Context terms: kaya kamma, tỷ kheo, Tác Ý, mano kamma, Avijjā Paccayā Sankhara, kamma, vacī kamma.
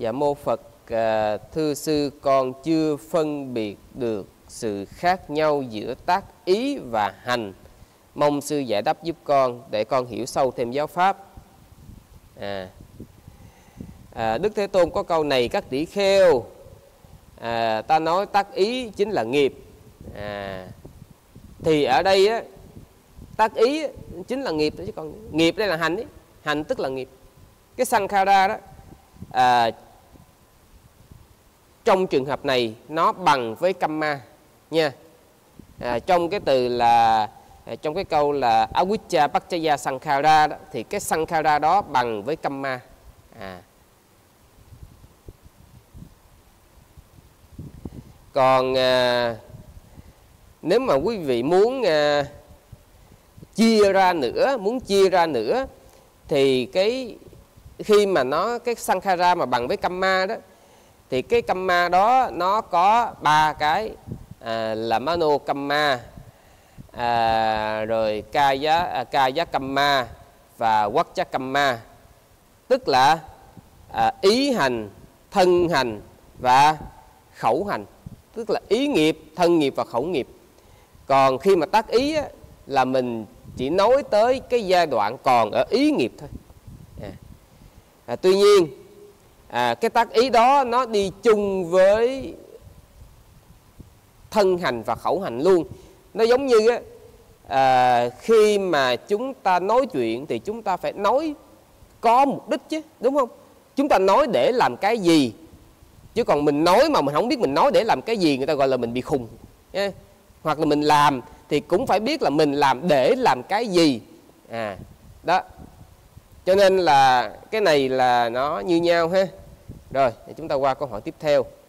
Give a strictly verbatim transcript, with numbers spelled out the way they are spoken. Dạ mô Phật, à, thưa sư con chưa phân biệt được sự khác nhau giữa tác ý và hành. Mong sư giải đáp giúp con để con hiểu sâu thêm giáo pháp. À, à, Đức Thế Tôn có câu này: các tỷ kheo, à, ta nói tác ý chính là nghiệp. À, thì ở đây á, tác ý chính là nghiệp đó, chứ còn nghiệp đây là hành ấy. Hành tức là nghiệp. Cái sankhara đó, à, trong trường hợp này nó bằng với kamma nha. À, trong cái từ là trong cái câu là Avijjā Paccayā Sankhara đó, thì cái sankhara đó bằng với kamma. À, còn à, nếu mà quý vị muốn à, chia ra nữa, muốn chia ra nữa thì cái khi mà nó cái sankhara mà bằng với kamma đó, thì cái kamma đó nó có ba cái, à, là mano kamma, à, rồi kaya kaya kamma và vacī kamma, tức là à, ý hành, thân hành và khẩu hành, tức là ý nghiệp, thân nghiệp và khẩu nghiệp. Còn khi mà tác ý á, là mình chỉ nói tới cái giai đoạn còn ở ý nghiệp thôi. À, à, tuy nhiên à, cái tác ý đó nó đi chung với thân hành và khẩu hành luôn. Nó giống như à, khi mà chúng ta nói chuyện thì chúng ta phải nói có mục đích chứ, đúng không? Chúng ta nói để làm cái gì, chứ còn mình nói mà mình không biết mình nói để làm cái gì, người ta gọi là mình bị khùng. Yeah. Hoặc là mình làm thì cũng phải biết là mình làm để làm cái gì. À, đó. Cho nên là cái này là nó như nhau ha. Rồi, chúng ta qua câu hỏi tiếp theo.